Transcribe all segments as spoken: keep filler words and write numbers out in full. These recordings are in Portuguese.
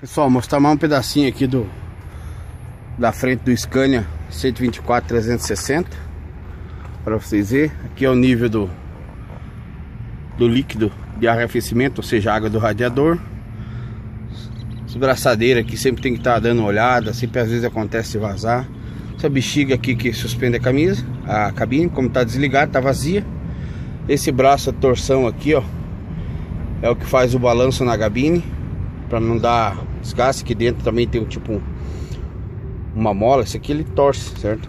Pessoal, mostrar mais um pedacinho aqui do da frente do Scania cento e vinte e quatro trezentos e sessenta para vocês verem. Aqui é o nível do do líquido de arrefecimento, ou seja, água do radiador. Braçadeira aqui sempre tem que estar tá dando uma olhada, sempre às vezes acontece de vazar. Essa bexiga aqui que suspende a camisa, a cabine, como tá desligada, tá vazia. Esse braço de torção aqui, ó, é o que faz o balanço na cabine para não dar desgaste. Aqui dentro também tem um tipo um, uma mola, isso aqui ele torce, certo?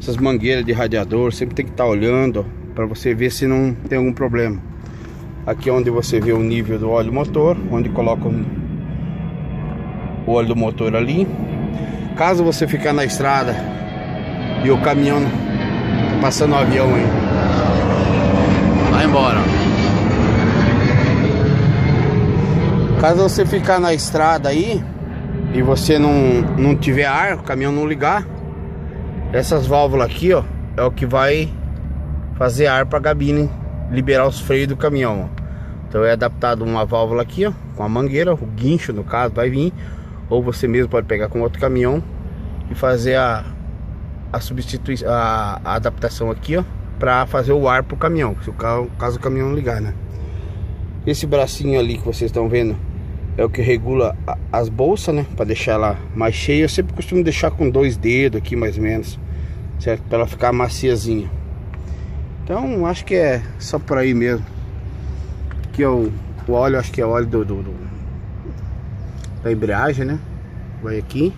Essas mangueiras de radiador sempre tem que estar tá olhando para você ver se não tem algum problema. Aqui é onde você vê o nível do óleo motor, onde coloca o o óleo do motor ali. Caso você ficar na estrada e o caminhão tá passando o avião aí, vai embora. Caso você ficar na estrada aí e você não, não tiver ar, o caminhão não ligar, essas válvulas aqui, ó, é o que vai fazer ar para a cabine, liberar os freios do caminhão, ó. Então é adaptado uma válvula aqui, ó, com a mangueira, o guincho no caso vai vir, ou você mesmo pode pegar com outro caminhão e fazer a, a substituição, a, a adaptação aqui, ó, para fazer o ar pro caminhão, se o carro, caso o caminhão ligar, né? Esse bracinho ali que vocês estão vendo é o que regula a, as bolsas, né, para deixar ela mais cheia. Eu sempre costumo deixar com dois dedos aqui mais ou menos, certo, para ela ficar maciazinha. Então acho que é só por aí mesmo. Aqui é o, o óleo, acho que é óleo do, do, do da embreagem, né? Vai aqui,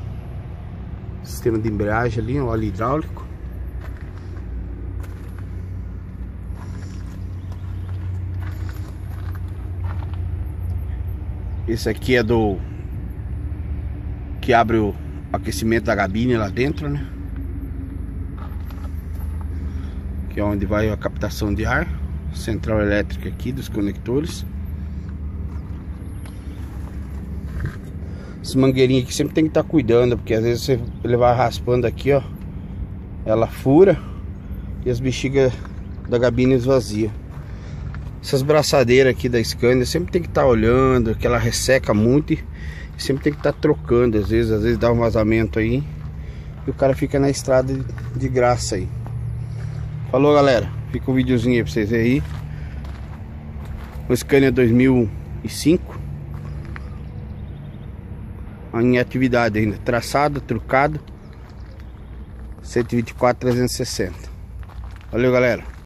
sistema de embreagem ali, óleo hidráulico. Esse aqui é do que abre o aquecimento da cabine lá dentro, né? Que é onde vai a captação de ar, central elétrica aqui dos conectores. Essa mangueirinha aqui sempre tem que estar tá cuidando, porque às vezes você levar raspando aqui, ó, ela fura e as bexigas da cabine esvazia. Essas braçadeiras aqui da Scania sempre tem que estar tá olhando, que ela resseca muito e sempre tem que estar tá trocando. Às vezes, às vezes dá um vazamento aí e o cara fica na estrada de graça aí. Falou, galera, fica um videozinho aí pra vocês verem aí. O Scania dois mil e cinco em atividade ainda, traçado, trucado, cento e vinte e quatro trezentos e sessenta. Valeu, galera.